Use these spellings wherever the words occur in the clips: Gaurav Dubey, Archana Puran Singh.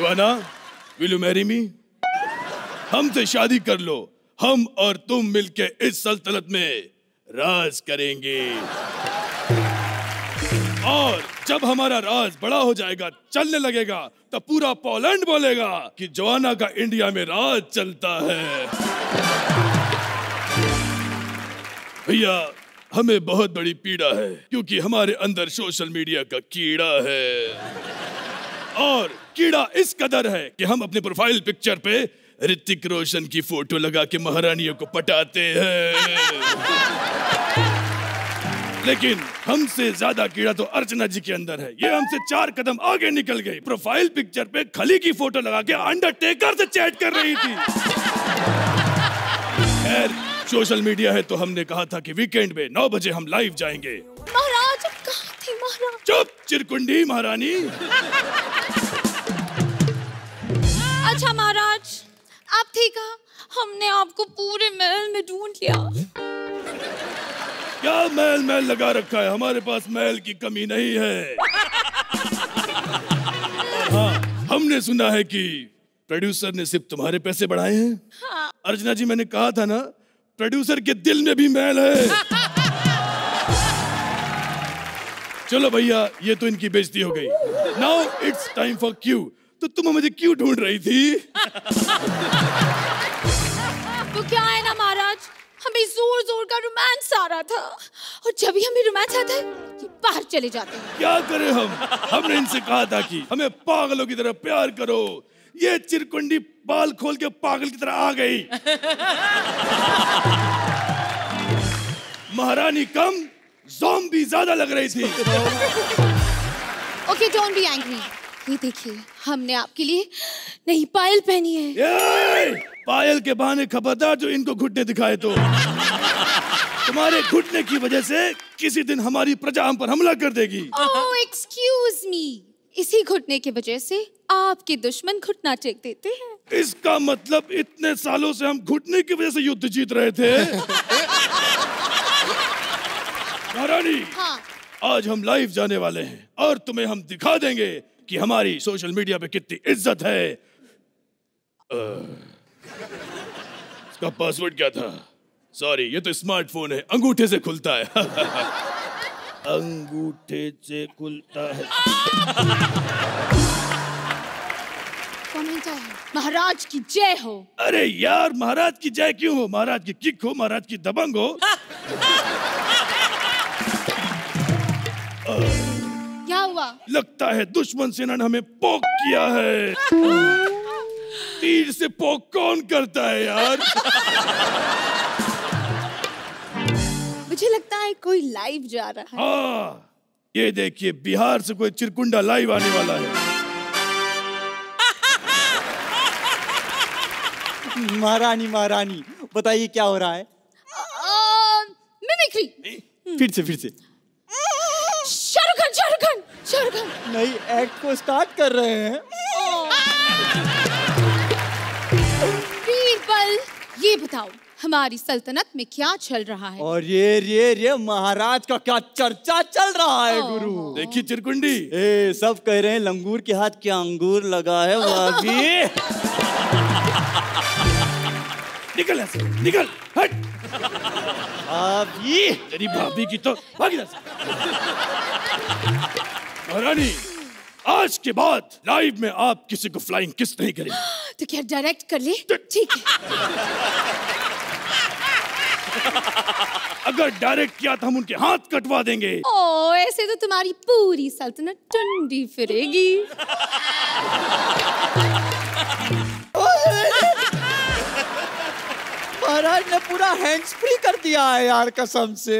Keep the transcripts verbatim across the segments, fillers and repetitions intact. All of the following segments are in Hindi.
दीवाना, विल यू मैरी मी? हमसे शादी कर लो, हम और तुम मिलके इस सल्तनत में राज करेंगे। और जब हमारा राज बड़ा हो जाएगा, चलने लगेगा, तब पूरा पोलैंड बोलेगा कि जवाना का इंडिया में राज चलता है। भैया, हमें बहुत बड़ी पीड़ा है क्योंकि हमारे अंदर सोशल मीडिया का कीड़ा है। और कीड़ा इस कदर है कि हम अपने प्रोफाइल पिक्चर पे ऋतिक रोशन की फोटो लगा के महारानियों को पटाते हैं। लेकिन हमसे ज्यादा कीड़ा तो अर्चना जी के अंदर है। ये हमसे चार कदम आगे निकल गई, प्रोफाइल पिक्चर पे खली की फोटो लगा के अंडरटेकर से चैट कर रही थी। खैर, सोशल मीडिया है तो हमने कहा था कि वीकेंड में नौ बजे हम लाइव जाएंगे। महाराज, कहाँ थी महाराज? चुप चिरकुंडी महारानी। अच्छा महाराज, आप ठीक हैं? हमने आपको पूरे महल में ढूंढ लिया। क्या महल महल लगा रखा है? हमारे पास महल की कमी नहीं है। हाँ, हमने सुना है कि प्रोड्यूसर ने सिर्फ तुम्हारे पैसे बढ़ाए हैं। हाँ। अर्चना जी, मैंने कहा था ना, प्रोड्यूसर के दिल में भी मैल है। चलो भैया, ये तो इनकी बेइज्जती हो गई। Now it's time for Q. तो तुम मुझे क्यों ढूंढ रही थी? तो क्या है ना महाराज, हमें जोर जोर का रोमांस आ रहा था, और जब भी हमें रोमांस आता है बाहर चले जाते हैं। क्या करें हम? हमने इनसे कहा था कि हमें पागलों की तरह प्यार करो, ये चिरकुंडी बाल खोल के पागल की तरह आ गई। महारानी कम, ज़ॉम्बी ज्यादा लग रही थी। Okay, don't be angry. ये देखिए, हमने आपके लिए नई पायल पहनी है। ये, पायल के बहाने खबरदार जो इनको घुटने दिखाए तो। तुम्हारे घुटने की वजह से किसी दिन हमारी प्रजा हम पर हमला कर देगी। ओह, एक्सक्यूज मी, इसी घुटने की वजह से आपके दुश्मन घुटना टेक देते हैं। इसका मतलब इतने सालों से हम घुटने की वजह से युद्ध जीत रहे थे। महारानी, हाँ। आज हम लाइव जाने वाले हैं और तुम्हें हम दिखा देंगे कि हमारी सोशल मीडिया पे कितनी इज्जत है। आ, इसका पासवर्ड क्या था? सॉरी, ये तो स्मार्टफोन है, अंगूठे से खुलता है। अंगूठे से खुलता है। महाराज की जय हो। अरे यार, महाराज की जय क्यों हो? महाराज की किक हो, महाराज की दबंग हो। क्या हुआ? लगता है दुश्मन सेना ने हमें पोक किया है। तीर से पोक कौन करता है यार? मुझे लगता है कोई लाइव जा रहा है। हाँ, ये देखिए, बिहार से कोई चिरकुंडा लाइव आने वाला है। महारानी महारानी, बताइए क्या हो रहा है? मिमिक्री। फिर से फिर से शाहरुख खान शाहरुख खान शाहरुख खान नई एक्ट को स्टार्ट कर रहे हैं। बीरबल, ये बताओ हमारी सल्तनत में क्या चल रहा है? और ये ये ये महाराज का क्या चर्चा चल रहा है? गुरु देखिए चिरकुंडी, ए, सब कह रहे हैं लंगूर के हाथ क्या अंगूर लगा है। वह भी निकल से, निकल हट। भाभी, तेरी भाभी की तो भागी। महारानी, आज के बाद लाइव में आप किसी को फ्लाइंग किस नहीं करेंगे। तो क्या डायरेक्ट कर ले? ठीक है। अगर डायरेक्ट किया तो हम उनके हाथ कटवा देंगे। ओ, ऐसे तो तुम्हारी पूरी सल्तनत टंडी फिरेगी। महाराज ने पूरा हैंड्स फ्री कर दिया है यार, कसम से।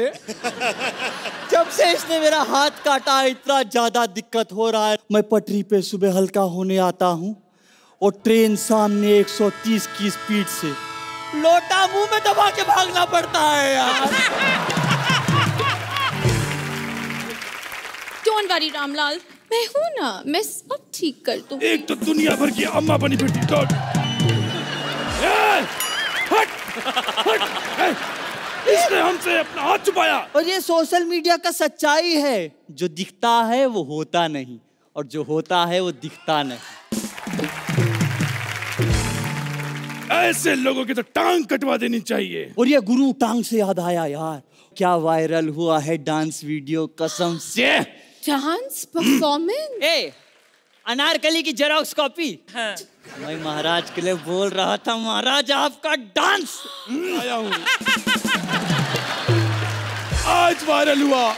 जब से इसने मेरा हाथ काटा है, इतना ज्यादा दिक्कत हो रहा है। मैं पटरी पे सुबह हल्का होने आता हूँ और ट्रेन सामने एक सौ तीस की स्पीड से, लोटा मुंह में दबा के भागना पड़ता है यार। डोंट वरी रामलाल, मैं हूँ ना, मैं सब ठीक कर दूँ। एक तो दुनिया भर की अम्मा बनी बेटी। इसने हमसे अपना हाथ छुपाया। और ये सोशल मीडिया का सच्चाई है, जो दिखता है वो होता नहीं, और जो होता है वो दिखता नहीं। ऐसे लोगों की तो टांग कटवा देनी चाहिए। और ये गुरु, टांग से याद आया यार, क्या वायरल हुआ है डांस वीडियो, कसम से। Dance performance? ए, अनारकली की जेरोक्स कॉपी। हाँ। मैं महाराज के लिए बोल रहा था, महाराज आपका डांस आया हूँ। आज वायरल हुआ।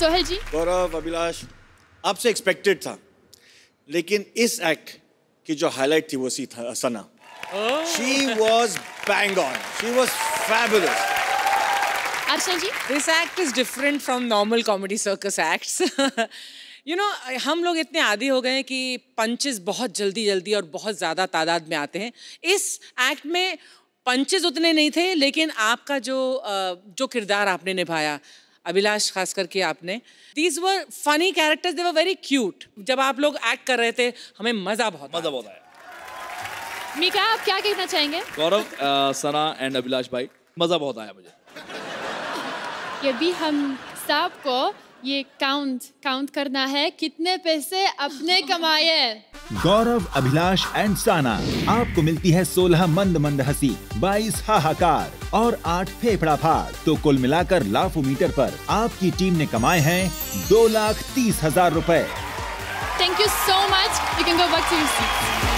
सोहेल जी, गौरव, अभिलाष, आपसे एक्सपेक्टेड था, लेकिन इस एक्ट की जो हाईलाइट थी वो सी था सना। She was bang on. She was fabulous. Archana ji, this act is different from normal comedy circus acts. You know, हम लोग इतने आदी हो गए हैं कि पंचेस बहुत जल्दी जल्दी और बहुत ज़्यादा तादाद में आते हैं। इस एक्ट में पंचेस उतने नहीं थे, लेकिन आपका जो जो किरदार आपने निभाया, अभिलाष, खास करके आपने, these were funny characters, they were very cute. जब आप लोग एक्ट कर रहे थे, हमें मज़ा बहुत मज़ा बहुत आया। मीका, आप क्या कहना चाहेंगे? गौरव, सना एंड अभिलाष भाई, मजा बहुत आया मुझे। ये भी हम सबको ये काउंट काउंट करना है, कितने पैसे अपने कमाए। गौरव, अभिलाष एंड सना, आपको मिलती है सोलह मंद मंद हंसी, बाईस हाहाकार और आठ फेफड़ा फाड़। तो कुल मिलाकर लाफोमीटर पर आपकी टीम ने कमाए हैं दो लाख तीस हजार रूपए। Thank you so much, you can go back to your seat.